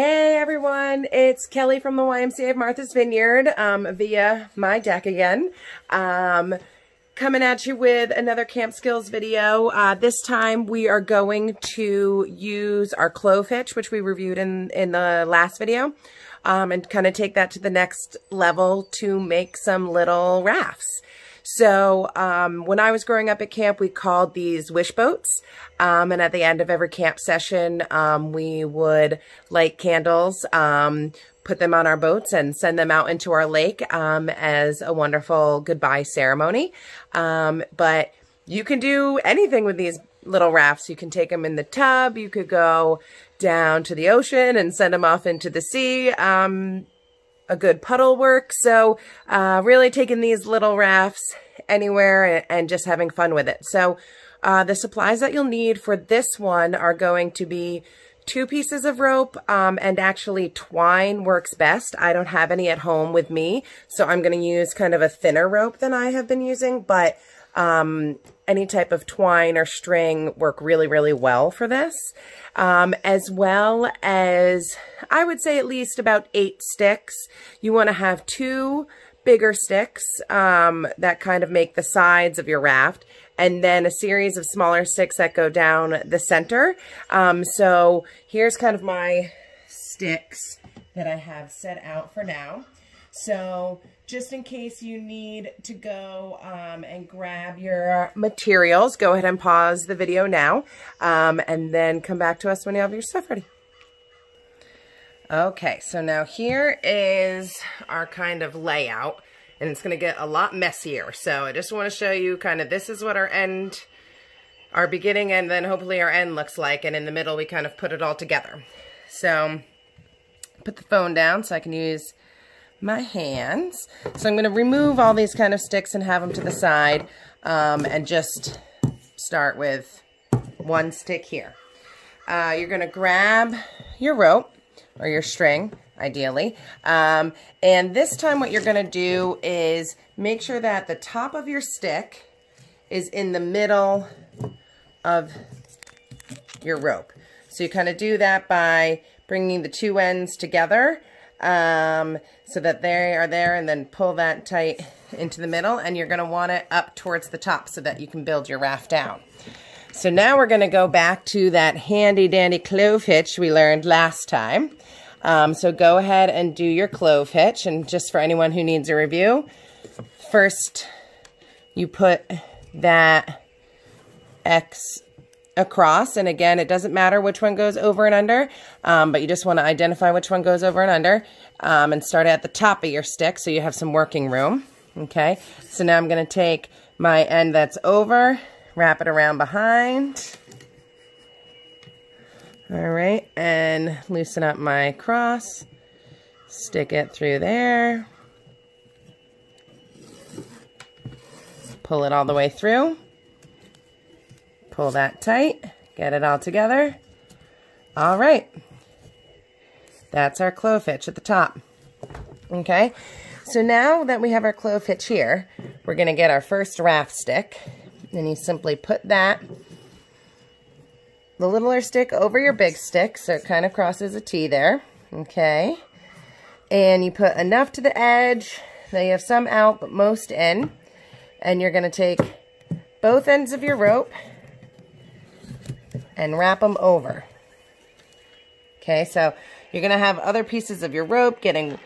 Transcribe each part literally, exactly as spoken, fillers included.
Hey everyone, it's Kelly from the Y M C A of Martha's Vineyard um, via my deck again. Um, coming at you with another camp skills video. Uh, this time we are going to use our clove hitch, which we reviewed in, in the last video, um, and kind of take that to the next level to make some little rafts. So um, when I was growing up at camp, we called these wishboats. Um, and at the end of every camp session, um, we would light candles, um, put them on our boats and send them out into our lake um, as a wonderful goodbye ceremony. Um, but you can do anything with these little rafts. You can take them in the tub. You could go down to the ocean and send them off into the sea. Um, a good puddle work. So uh, really taking these little rafts anywhere and, and just having fun with it. So uh, the supplies that you'll need for this one are going to be two pieces of rope, um, and actually twine works best. I don't have any at home with me, so I'm going to use kind of a thinner rope than I have been using, but um, any type of twine or string work really, really well for this, um, as well as I would say at least about eight sticks. You want to have two bigger sticks um, that kind of make the sides of your raft, and then a series of smaller sticks that go down the center. Um, so here's kind of my sticks that I have set out for now. So just in case you need to go um, and grab your materials, go ahead and pause the video now um, and then come back to us when you have your stuff ready. Okay, so now here is our kind of layout, and it's going to get a lot messier. So I just want to show you kind of, this is what our end, our beginning, and then hopefully our end looks like. And in the middle, we kind of put it all together. So put the phone down so I can use my hands. So I'm going to remove all these kind of sticks and have them to the side, um, and just start with one stick here. Uh, you're going to grab your rope or your string, ideally. Um, and this time what you're going to do is make sure that the top of your stick is in the middle of your rope. So you kind of do that by bringing the two ends together um, so that they are there, and then pull that tight into the middle, and you're going to want it up towards the top so that you can build your raft down. So now we're going to go back to that handy dandy clove hitch we learned last time. Um, so go ahead and do your clove hitch. And just for anyone who needs a review, first you put that X across. And again, it doesn't matter which one goes over and under, um, but you just want to identify which one goes over and under, um, and start at the top of your stick so you have some working room. Okay, so now I'm going to take my end that's over, wrap it around behind. All right, and loosen up my cross, stick it through there, pull it all the way through, pull that tight, get it all together. All right, that's our clove hitch at the top. Okay, so now that we have our clove hitch here, we're gonna get our first raft stick, and you simply put that the littler stick over your big stick, so it kind of crosses a T there, okay? And you put enough to the edge that you have some out, but most in. And you're gonna take both ends of your rope and wrap them over. Okay, so you're gonna have other pieces of your rope getting,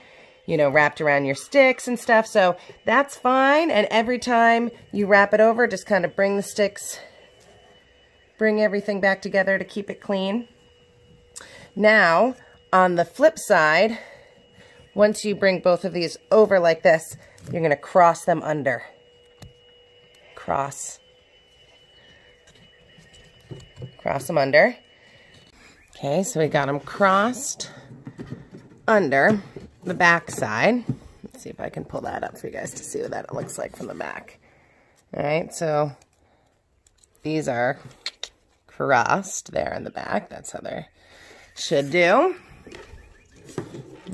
you know, wrapped around your sticks and stuff, so that's fine. And every time you wrap it over, just kind of bring the sticks bring everything back together to keep it clean. Now, on the flip side, once you bring both of these over like this, you're going to cross them under. Cross. Cross them under. Okay, so we got them crossed under the back side. Let's see if I can pull that up for you guys to see what that looks like from the back. All right, so these are crossed there in the back. That's how they should do.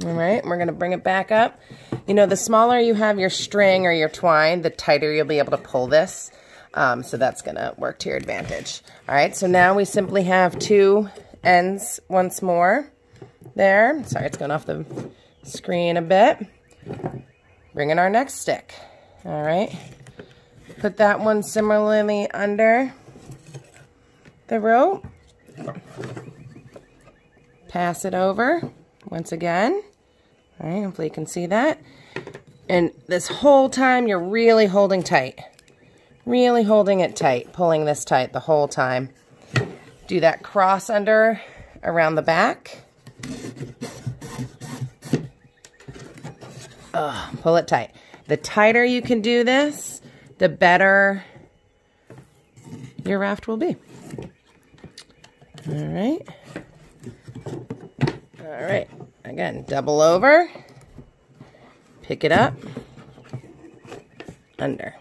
All right, we're gonna bring it back up. You know, the smaller you have your string or your twine, the tighter you'll be able to pull this. Um, so that's gonna work to your advantage. All right, so now we simply have two ends once more there. Sorry, it's going off the screen a bit. Bring in our next stick. All right. Put that one similarly under the rope. Pass it over once again. All right, hopefully you can see that. And this whole time you're really holding tight. Really holding it tight, pulling this tight the whole time. Do that cross under around the back. Ugh, pull it tight. The tighter you can do this, the better your raft will be. All right. All right. Again, double over. Pick it up. Under.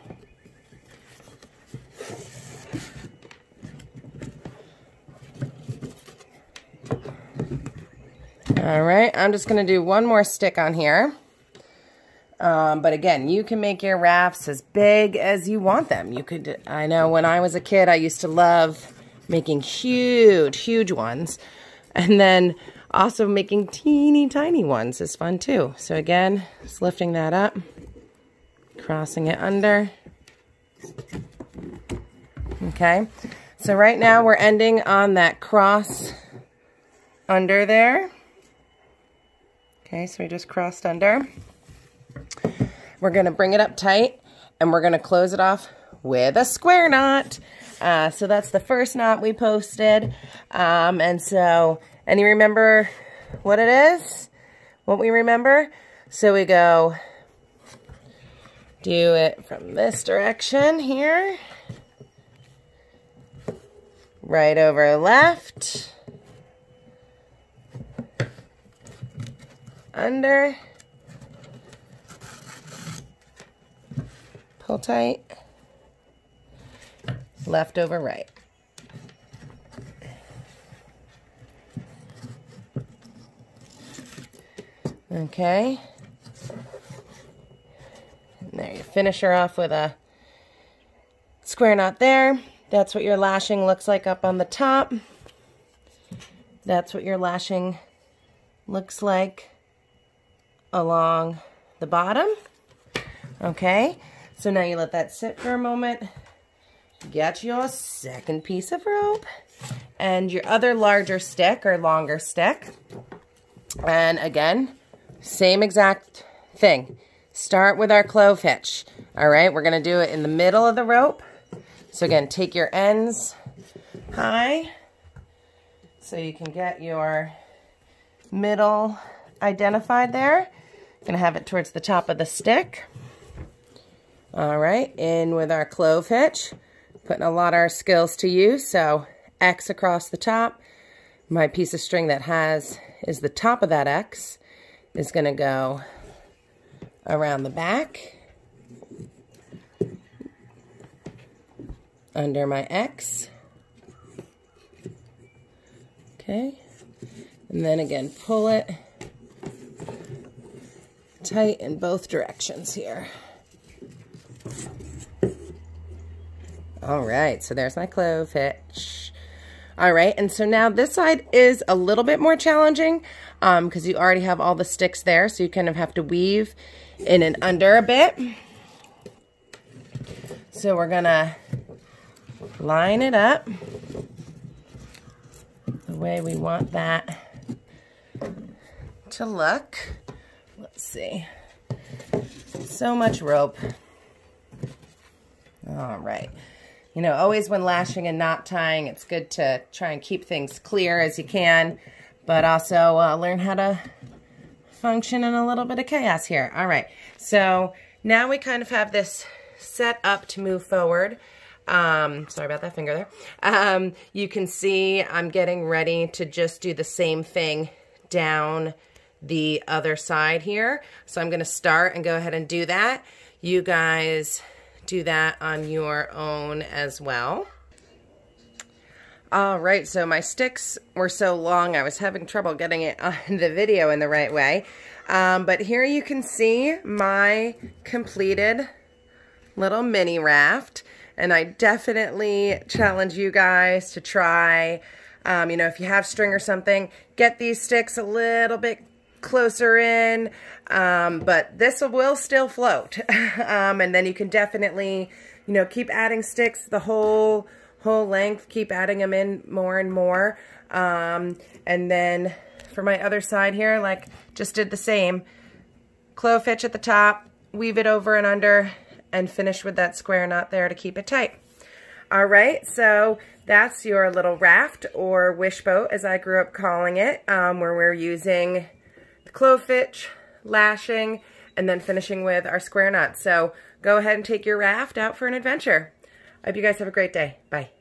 All right. I'm just going to do one more stick on here. Um, but again, you can make your rafts as big as you want them. You could, I know when I was a kid, I used to love making huge, huge ones. And then also making teeny tiny ones is fun too. So again, just lifting that up, crossing it under. Okay. So right now we're ending on that cross under there. Okay. So we just crossed under. We're going to bring it up tight, and we're going to close it off with a square knot. Uh, so that's the first knot we posted. Um, and so, and you remember what it is? What we remember? So we go do it from this direction here. Right over left. Under. Pull tight, left over right. Okay. And there you finish her off with a square knot there. That's what your lashing looks like up on the top. That's what your lashing looks like along the bottom. Okay. So now you let that sit for a moment, get your second piece of rope and your other larger stick or longer stick. And again, same exact thing. Start with our clove hitch. All right, we're gonna do it in the middle of the rope. So again, take your ends high so you can get your middle identified there. Gonna have it towards the top of the stick. All right, in with our clove hitch, putting a lot of our skills to use. So X across the top. My piece of string that has is the top of that X is gonna go around the back, under my X. Okay, and then again, pull it tight in both directions here. All right, so there's my clove hitch. All right, and so now this side is a little bit more challenging um, because you already have all the sticks there, so you kind of have to weave in and under a bit. So we're gonna line it up the way we want that to look. Let's see. So much rope. All right. You know, always when lashing and knot tying, it's good to try and keep things clear as you can, but also uh, learn how to function in a little bit of chaos here. All right. So now we kind of have this set up to move forward. Um, sorry about that finger there. Um, you can see I'm getting ready to just do the same thing down the other side here. So I'm going to start and go ahead and do that. You guys do that on your own as well. All right, so my sticks were so long, I was having trouble getting it on the video in the right way. Um, but here you can see my completed little mini raft. And I definitely challenge you guys to try Um, you know, if you have string or something, get these sticks a little bit closer in, um, but this will still float. um, and then you can definitely, you know, keep adding sticks the whole whole length, keep adding them in more and more. Um, and then for my other side here, like just did the same, clove hitch at the top, weave it over and under, and finish with that square knot there to keep it tight. All right, so that's your little raft, or wishboat as I grew up calling it, um, where we're using the clove hitch, lashing, and then finishing with our square knot. So go ahead and take your raft out for an adventure. I hope you guys have a great day. Bye.